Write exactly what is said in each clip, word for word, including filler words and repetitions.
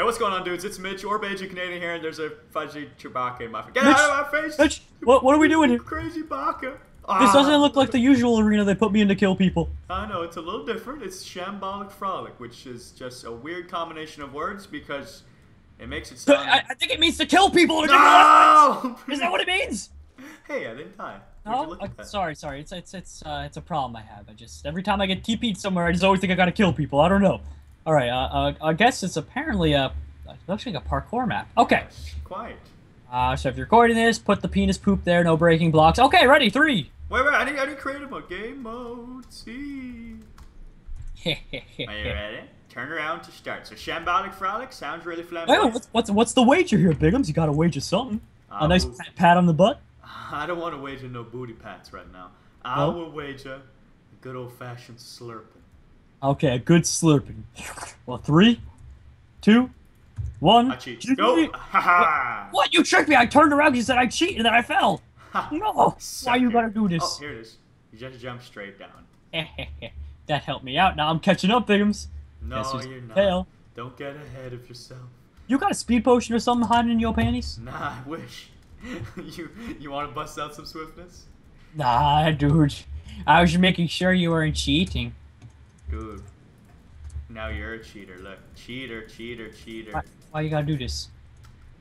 Hey, what's going on, dudes? It's Mitch or Bajan Canadian here, and there's a fudgy Chewbacca in my face. Get Mitch, out of my face! Mitch, what, what are we doing here? Crazy Baka. Ah. This doesn't look like the usual arena they put me in to kill people. I know, it's a little different. It's Shambolic Frolic, which is just a weird combination of words because it makes it sound... I, I think it means to kill people! No! Is that what it means? Hey, I didn't die. No? Uh, sorry, sorry. It's it's it's uh, it's a problem I have. I just every time I get T P'd somewhere, I just always think I gotta kill people. I don't know. All right. Uh, uh, I guess it's apparently a actually like a parkour map. Okay. Quiet. Uh, so if you're recording this, put the penis poop there. No breaking blocks. Okay, ready. Three. Wait, wait. I need I need creative mode. Game mode. See. Are you ready? Turn around to start. So Shambolic Frolic sounds really flamboyant. Hey, what's what's what's the wager here, Biggums? You gotta wager something. Um, a nice pat, pat on the butt. I don't want to wager no booty pats right now. I no? will wager a good old-fashioned slurping. Okay, a good slurping. Well, three, two, one. I cheat. No. What? What? You tricked me. I turned around, you said I cheat, and then I fell. No. Why you gotta do this? Oh, here it is. You just jump straight down. That helped me out. Now I'm catching up, Biggums. No, you're not. Fail. Don't get ahead of yourself. You got a speed potion or something hiding in your panties? Nah, I wish. you you want to bust out some swiftness? Nah, dude. I was making sure you weren't cheating. Dude. Now you're a cheater. Look. Cheater, cheater, cheater. Why, why you gotta do this?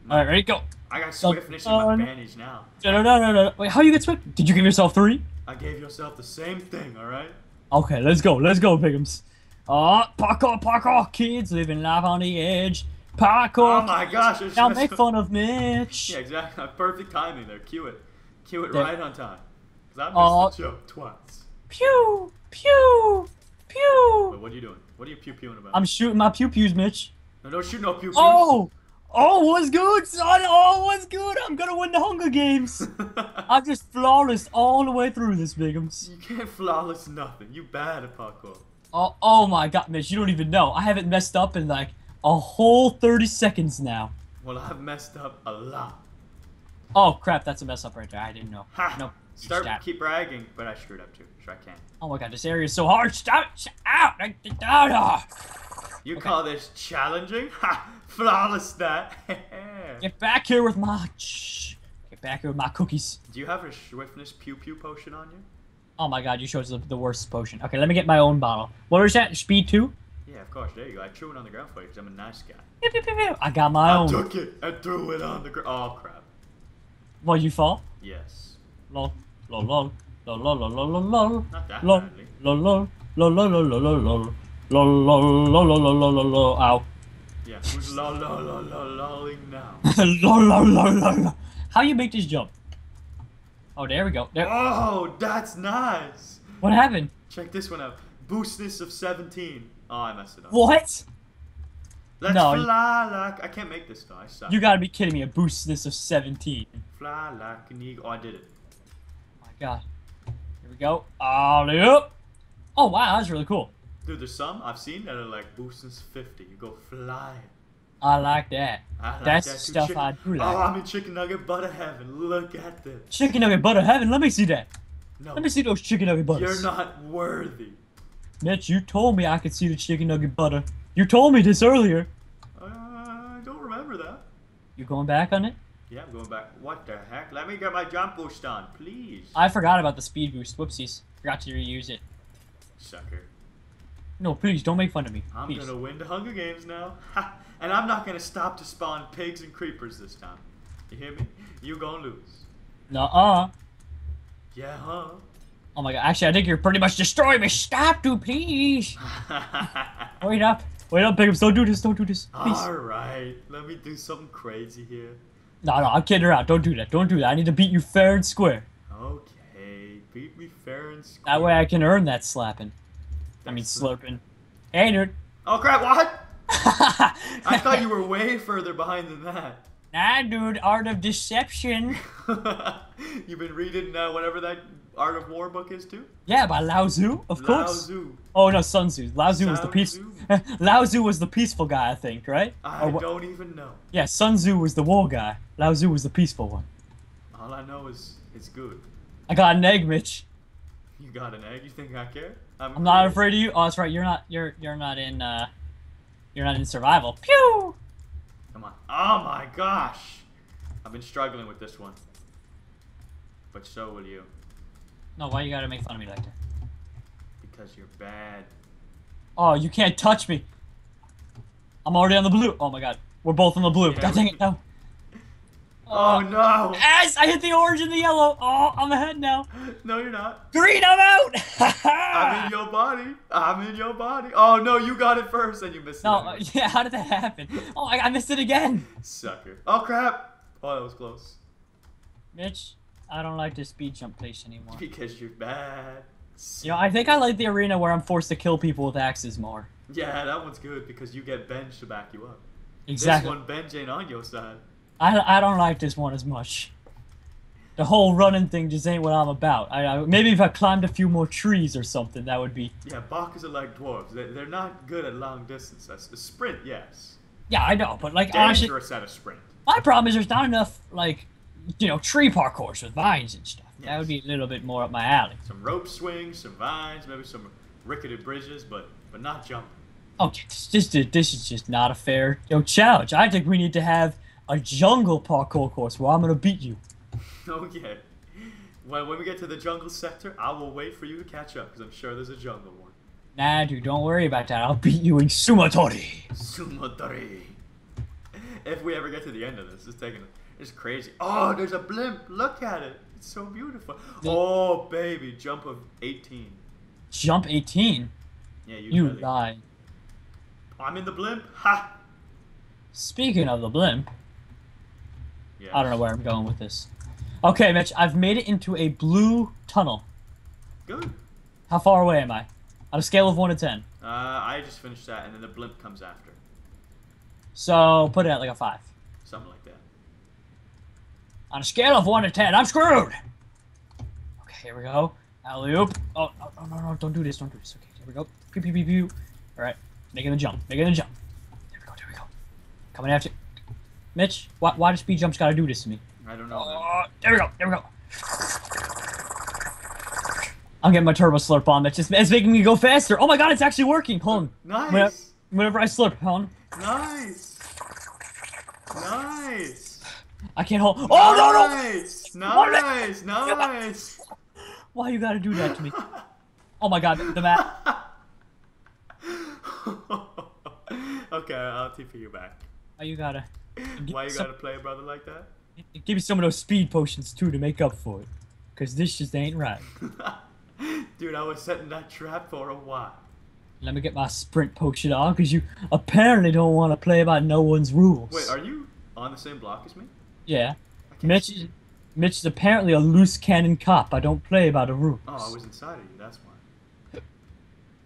No. Alright, ready, go. I got swiftness in my bandage now. No, no, no, no, no. Wait, how you get swift? Did you give yourself three? I gave yourself the same thing, alright? Okay, let's go. Let's go, Biggums. Oh, parkour, parkour. Kids living life on the edge. Parkour. Oh my gosh! Now make fun of Mitch. Yeah, exactly. Perfect timing there. Cue it, cue it yeah. right on time. Cause I missed uh, the joke twice. Pew, pew, pew. Wait, what are you doing? What are you pew pewing about? I'm shooting my pew pews, Mitch. No, don't shoot no pew pews. Oh, oh, what's good, son? Oh, what's good? I'm gonna win the Hunger Games. I'm just flawless all the way through this, Biggums. You can't flawless nothing. You bad at parkour. Oh, oh my God, Mitch! You don't even know. I haven't messed up in like a whole thirty seconds now. Well, I've messed up a lot. Oh, crap. That's a mess up right there. I didn't know. Ha. No. Start, keep bragging, but I screwed up too. Sure, I can. Oh, my God. This area is so hard. Stop. Out. You okay. Call this challenging? Ha. Flawless that. Get back here with my... Get back here with my cookies. Do you have a swiftness pew pew potion on you? Oh, my God. You chose the, the worst potion. Okay, let me get my own bottle. What was that? Speed two? Yeah, of course. There you go. I threw it on the ground for you because I'm a nice guy. I got my I own. I took it. I threw it on the ground. Oh, crap. What, you fall? Yes. Lol. Lol, lol. Lol, lol, lol, lol, lol. Not that lol. badly. Lol, lol, lol, lol, lol, lol, lol. Lol, lol, lol, lol, lol, lol, lol. Ow. Yeah, who's lol, lol, lol, lol, lolling now? Lol, lol, lol, lol. How you make this jump? Oh, there we go. There. Oh, that's nice. What happened? Check this one out. Boostness of seventeen. Oh, I messed it up. What? Let's no. fly like... I can't make this, though. I suck. You gotta be kidding me. A boostness of seventeen. Fly like an eagle. Oh, I did it. Oh, my God. Here we go. Alley-oop. Oh, wow. That was really cool. Dude, there's some I've seen that are like boostness fifty. You go flying. I like that. I like That's that the stuff chicken. I do like. Oh, I'm in Chicken Nugget Butter Heaven. Look at this. Chicken Nugget Butter Heaven? Let me see that. No. Let me see those Chicken Nugget Butters. You're not worthy. Mitch, you told me I could see the chicken nugget butter. You told me this earlier. Uh, I don't remember that. You going back on it? Yeah, I'm going back. What the heck? Let me get my jump boost on, please. I forgot about the speed boost. Whoopsies. Forgot to reuse it. Sucker. No, please, don't make fun of me. I'm please. gonna win the Hunger Games now. Ha! And I'm not gonna stop to spawn pigs and creepers this time. You hear me? You gonna lose. Nuh-uh. Yeah, huh? Oh my God, actually, I think you're pretty much destroying me. Stop, dude, please. Wait up. Wait up, Biggums. Don't do this. Don't do this. Please. All right. Let me do something crazy here. No, no, I'm kidding around. Don't do that. Don't do that. I need to beat you fair and square. Okay. Beat me fair and square. That way I can earn that slapping. I mean, slurping. Hey, dude. Oh, crap. What? I thought you were way further behind than that. Nah, dude. Art of Deception. You've been reading uh, whatever that... Art of War book is too? Yeah, by Lao Tzu, of course. Lao Tzu. Oh no, Sun Tzu. Lao Tzu was the peace. Lao Tzu was the peaceful guy, I think, right? I or... don't even know. Yeah, Sun Tzu was the war guy. Lao Tzu was the peaceful one. All I know is it's good. I got an egg, Mitch. You got an egg? You think I care? I'm, I'm not afraid of you. Oh, that's right. You're not. You're you're not in. Uh, you're not in survival. Pew. Come on. Oh my gosh! I've been struggling with this one. But so will you. No, why you gotta make fun of me like that? Because you're bad. Oh, you can't touch me. I'm already on the blue. Oh my god. We're both on the blue. Yeah. God dang it, no. Oh, oh no! Yes! I hit the orange and the yellow! Oh, I'm ahead now! No, you're not. Green, I'm out! I'm in your body. I'm in your body. Oh no, you got it first and you missed no, it. No, uh, yeah, how did that happen? Oh, I, I missed it again! Sucker. Oh crap! Oh, that was close. Mitch, I don't like this speed jump place anymore. Because you're bad. You know, I think I like the arena where I'm forced to kill people with axes more. Yeah, that one's good because you get bench to back you up. Exactly. This one, bench ain't on your side. I, I don't like this one as much. The whole running thing just ain't what I'm about. I, I Maybe if I climbed a few more trees or something, that would be... Yeah, Bakas are like dwarves. They, they're not good at long distances. A sprint, yes. Yeah, I know, but like... Dangerous at a sprint. My problem is there's not enough, like, you know, tree parkours with vines and stuff. Yes. That would be a little bit more up my alley. Some rope swings, some vines, maybe some rickety bridges, but, but not jumping. Okay, this, this, this is just not a fair you know, challenge. I think we need to have... a jungle parkour course where I'm gonna beat you. Okay. Well, when we get to the jungle sector, I will wait for you to catch up because I'm sure there's a jungle one. Nah, dude, don't worry about that. I'll beat you in Sumotori. Sumotori. If we ever get to the end of this, it's taking, it's crazy. Oh, there's a blimp. Look at it. It's so beautiful. The oh, baby, jump of eighteen. Jump eighteen. Yeah, you. You die. I'm in the blimp. Ha. Speaking of the blimp. Yes. I don't know where I'm going with this. Okay, Mitch, I've made it into a blue tunnel. Good. How far away am I? On a scale of one to ten. Uh, I just finished that, and then the blimp comes after. So, put it at like a five. Something like that. On a scale of one to ten, I'm screwed! Okay, here we go. Alley-oop. Oh, oh, no, no, don't do this, don't do this. Okay, here we go. Pew, pew, pew, pew. Alright, making the jump, making the jump. There we go, there we go. Coming after you. Mitch, why, why do speed jumps gotta do this to me? I don't know. Oh, there we go, there we go. I'm getting my turbo slurp on, Mitch. It's, it's making me go faster. Oh my god, it's actually working. Hold on. Nice. Whenever, whenever I slurp, hold on. Nice. Nice. I can't hold. Oh, nice. No, no. Nice, nice, nice. Why you gotta do that to me? Oh my god, the map. Okay, I'll T P you back. Oh, you gotta. Why you gotta play a brother like that? Give me some of those speed potions too to make up for it. Cause this just ain't right. Dude, I was setting that trap for a while. Let me get my sprint potion on, cause you apparently don't want to play by no one's rules. Wait, are you on the same block as me? Yeah. Mitch is, Mitch is apparently a loose cannon cop. I don't play by the rules. Oh, I was inside of you, that's why.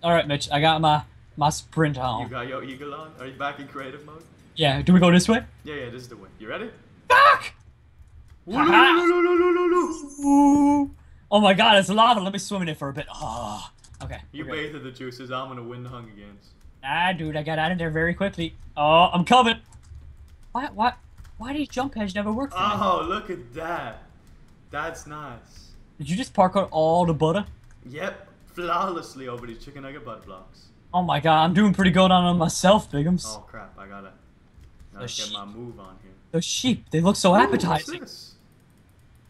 Alright, Mitch, I got my, my sprint on. You got your eagle on? Are you back in creative mode? Yeah, do we go this way? Yeah, yeah, this is the way. You ready? Fuck! Oh my god, it's lava. Let me swim in it for a bit. Oh, okay. You bathed in the juices. I'm gonna win the Hunger Games. Ah, dude, I got out of there very quickly. Oh, I'm coming. Why, why, why did jump hedge never work for me? Oh, look at that. That's nice. Did you just parkour all the butter? Yep, flawlessly over these chicken nugget butt blocks. Oh my god, I'm doing pretty good on myself, Biggums. Oh crap, I gotta. The sheep. Get my move on here. The sheep, they look so Ooh, appetizing. What's this?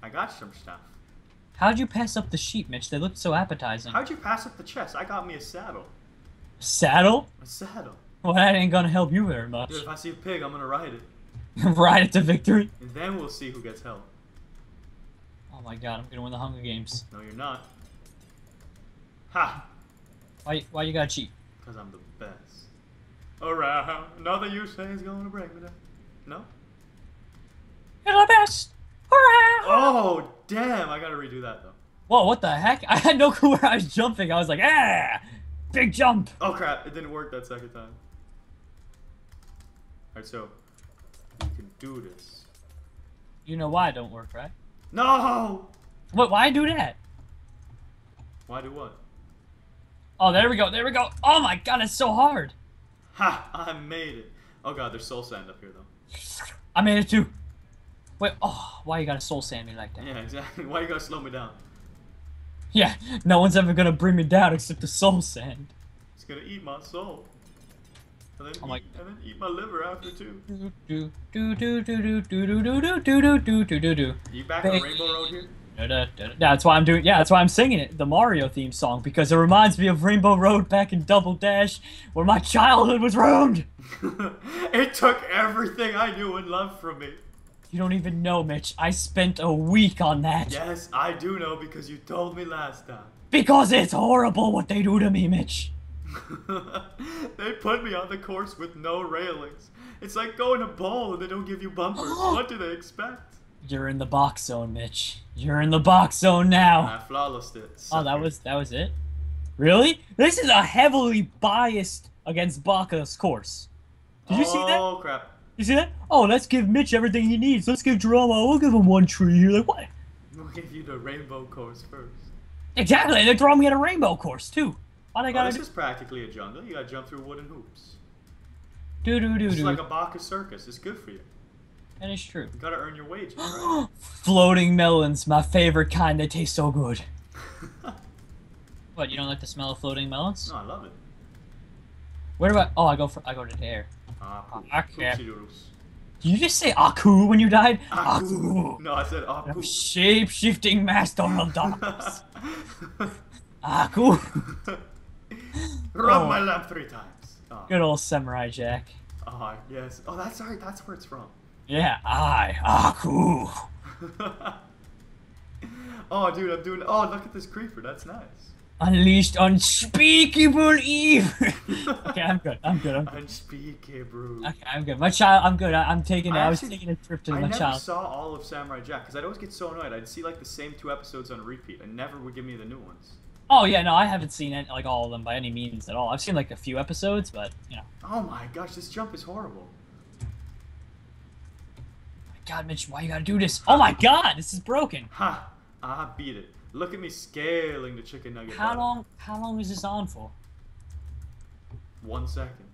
I got some stuff. How'd you pass up the sheep, Mitch? They looked so appetizing. How'd you pass up the chest? I got me a saddle. Saddle? A saddle. Well, that ain't gonna help you very much. Dude, if I see a pig, I'm gonna ride it. Ride it to victory? And then we'll see who gets help. Oh my god, I'm gonna win the Hunger Games. No, you're not. Ha! Why, why you gotta cheat? Because I'm the best. Around, nothing you say is going to break me down. No? You're the best! Hurrah! Oh, damn! I gotta redo that, though. Whoa, what the heck? I had no clue where I was jumping. I was like, ah! Big jump! Oh, crap. It didn't work that second time. Alright, so, you can do this. You know why it don't work, right? No! What? Why do that? Why do what? Oh, there we go. There we go. Oh, my God. It's so hard. Ha! I made it. Oh god, there's soul sand up here though. I made it too. Wait, oh, why you gotta soul sand me like that? Yeah, exactly. Why you gotta slow me down? Yeah, no one's ever gonna bring me down except the soul sand. It's gonna eat my soul. And then, I'm eat, like, and then eat my liver after too. Do do do do do do do do do do do do. You back on Rainbow Road here? Da, da, da, da. That's why I'm doing. Yeah, that's why I'm singing it, the Mario theme song, because it reminds me of Rainbow Road back in Double Dash, where my childhood was ruined. It took everything I knew and loved from me. You don't even know, Mitch. I spent a week on that. Yes, I do know because you told me last time. Because it's horrible what they do to me, Mitch. They put me on the course with no railings. It's like going to bowl and they don't give you bumpers. What do they expect? You're in the box zone, Mitch. You're in the box zone now. I flawlessed it. Sucker. Oh, that was that was it? Really? This is a heavily biased against Baka's course. Did you oh, see that? Oh, crap. You see that? Oh, let's give Mitch everything he needs. Let's give Jerome, oh, we'll give him one tree. You're like, what? We'll give you the rainbow course first. Exactly. They're throwing me at a rainbow course, too. All I gotta oh, this do is practically a jungle. You gotta jump through wooden hoops. Do do do do. It's like a Baka circus. It's good for you. That is true. You gotta earn your wages, right? Floating melons, my favorite kind. They taste so good. What? You don't like the smell of floating melons? No, I love it. Where do I? Oh, I go for. I go to the air. Aku. Okay. Did you just say Aku when you died? Aku. Aku. No, I said Aku. Shape-shifting master of darkness. Aku. Rub oh. my lamp three times. Oh. Good old Samurai Jack. Ah, oh, yes. Oh, that's right. That's where it's from. Yeah, I, Aku. Oh, dude, I'm doing... Oh, look at this creeper. That's nice. Unleashed unspeakable evil. Okay, I'm good. I'm good. I'm good. Unspeakable. Okay, I'm good. My child, I'm good. I, I'm taking... I, I actually, was taking a trip to I my child. I never saw all of Samurai Jack, because I'd always get so annoyed. I'd see, like, the same two episodes on repeat, and never would give me the new ones. Oh, yeah, no, I haven't seen, any, like, all of them by any means at all. I've seen, like, a few episodes, but, you know. Oh, my gosh, this jump is horrible. God, Mitch, why you gotta do this? Oh my God, this is broken. Ha! I beat it. Look at me scaling the chicken nugget. How button. long? How long is this on for? One second.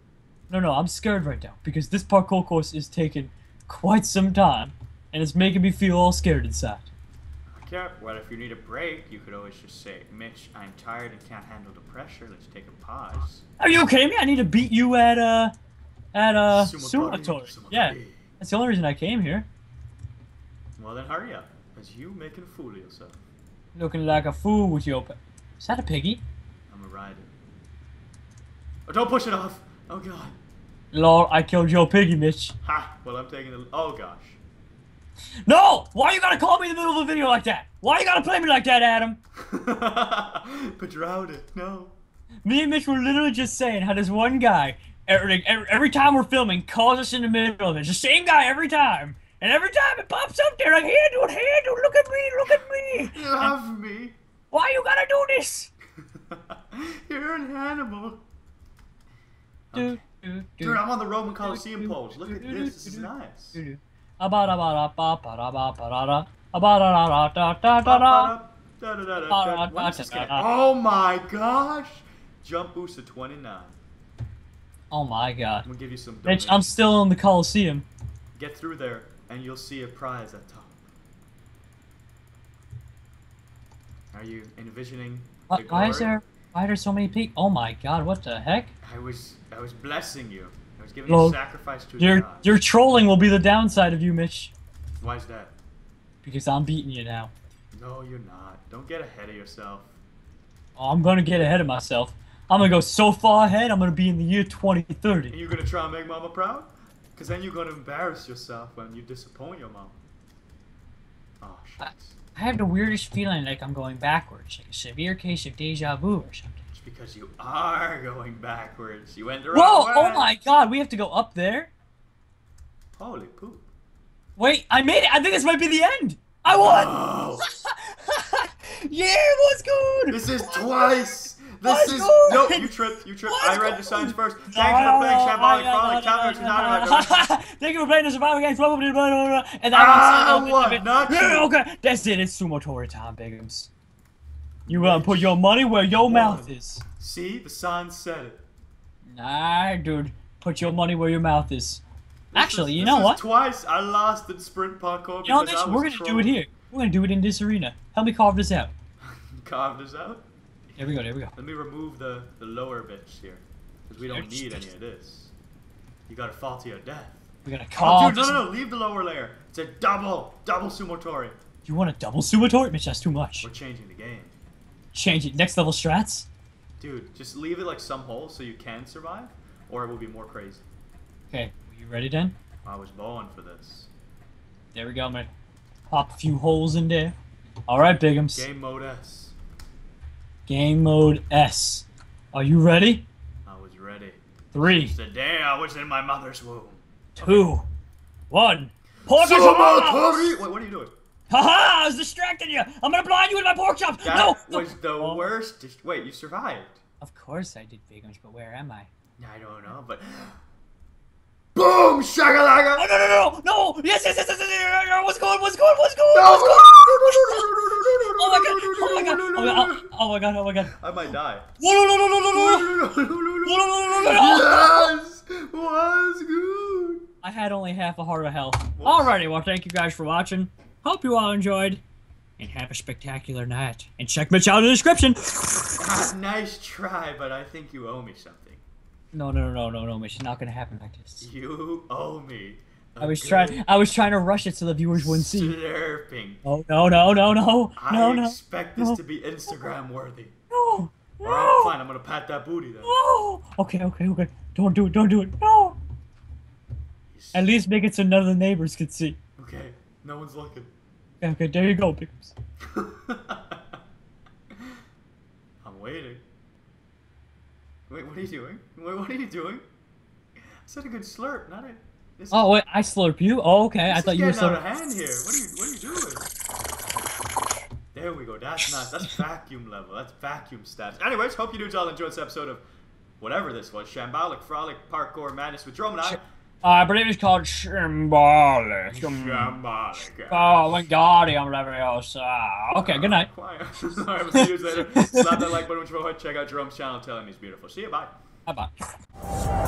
No, no, I'm scared right now because this parkour course is taking quite some time, and it's making me feel all scared inside. I can't. Well, if you need a break, you could always just say, "Mitch, I'm tired and can't handle the pressure. Let's take a pause." Are you okay, me? I need to beat you at uh, at uh, Sumotori. Sumotori. Yeah, that's the only reason I came here. Well then, hurry up, because you making a fool of yourself. Looking like a fool with your... Is that a piggy? I'm a rider. Oh, don't push it off! Oh, God. Lord, I killed your piggy, Mitch. Ha! Well, I'm taking the... Oh, gosh. No! Why you gotta call me in the middle of a video like that? Why you gotta play me like that, Adam? But you're out it. No. Me and Mitch were literally just saying how this one guy, every, every, every time we're filming, calls us in the middle of it. It's the same guy every time. And every time it pops up there, like, here, dude, here, dude, look at me, look at me. You love me. Why you gotta do this? You're an animal. Okay. Do, do, do. Dude, I'm on the Roman Colosseum pole. Look at this. This is nice. Oh, my gosh. Jump boost to twenty-nine. Oh, my God. I'm gonna give you some donations. Mitch, I'm still in the Colosseum. Get through there. And you'll see a prize at top. Are you envisioning? What, the glory? Why is there? Why are there so many people? Oh my God! What the heck? I was, I was blessing you. I was giving well, you sacrifice to your God. Your trolling will be the downside of you, Mitch. Why is that? Because I'm beating you now. No, you're not. Don't get ahead of yourself. Oh, I'm gonna get ahead of myself. I'm gonna go so far ahead. I'm gonna be in the year twenty thirty. And you're gonna try and make Mama proud? Because then you're going to embarrass yourself when you disappoint your mom. Oh, shit. I, I have the weirdest feeling like I'm going backwards. Like a severe case of deja vu or something. It's because you are going backwards. You went the wrong way. Whoa! Oh my God, we have to go up there? Holy poop. Wait, I made it! I think this might be the end! I won! Oh. Yeah, it was good! This is twice! This is no, you tripped, you tripped. I read the signs first. Thank you for playing Shambolic Frolic. Count me to nine. Thank you for playing the survival games. And I won. Not you. Okay, that's it. It's Sumotori time, Biggums. You uh, put your money where your mouth is. See, the sign said it. Nah, dude, put your money where your mouth is. Actually, you know what? Twice I lost in sprint parkour. You know what? We're gonna do it here. We're gonna do it in this arena. Help me carve this out. Carve this out. There we go, there we go. Let me remove the, the lower bits here, because we don't need any of this. You gotta fall to your death. We gotta call. Oh, dude, no, no, no! Leave the lower layer. It's a double, double Sumotori. You want a double Sumotori? Mitch, that's too much. We're changing the game. Change it. Next level strats. Dude, just leave it like some hole so you can survive, or it will be more crazy. Okay, you ready then? I was born for this. There we go, man. Pop a few holes in there. All right, Bigums. Game mode S. Game mode S. Are you ready? I was ready. Three. Since the day I was in my mother's womb. Two. Okay. One. Pork chops! Wait, what are you doing? Haha! I was distracting you! I'm gonna blind you with my pork chops! That no! That was the oh. worst. Wait, you survived. Of course I did, Bigums, but where am I? I don't know, but... Boom! Shagalaga! Oh, no, no, no, no! Yes, yes, yes, yes, yes! What's going on? What's going on? What's going on? What's going on? Oh my god! Oh my god! Oh my god! Oh my god! I might die. No, no, no, no, no, no, no, no, no, no, no, no! Yes! Was good! I had only half a heart of health. Alrighty, well, thank you guys for watching. Hope you all enjoyed. And have a spectacular night. And check Mitch out in the description! Nice try, but I think you owe me something. No, no, no, no, no, Mitch. It's not gonna happen like this. You owe me. I was trying. I was trying to rush it so the viewers wouldn't see. Slurping. Oh no, no, no, no, no, no. I expect this to be Instagram worthy. No. No. Fine. I'm gonna pat that booty then. No. Okay, okay, okay. Don't do it. Don't do it. No. At least make it so none of the neighbors could see. Okay. No one's looking. Okay. There you go, Pickles. I'm waiting. Wait, what are you doing? Wait, what are you doing? I said a good slurp, not a... This oh, wait, I slurp you? Oh, okay, I thought you were slurping. Out of hand here. What are you, what are you doing? There we go, that's nice. That's vacuum level. That's vacuum stats. Anyways, hope you dudes all enjoyed this episode of whatever this was. Shambolic Frolic Parkour Madness with Jerome and I. I believe it's called Shambolic. Shambolic. Oh, my God, I'm whatever else. Okay, good night. Quiet. Sorry, we'll see you later. Slap that like button, which will check out Jerome's channel. Tell him he's beautiful. See you, bye. Bye-bye.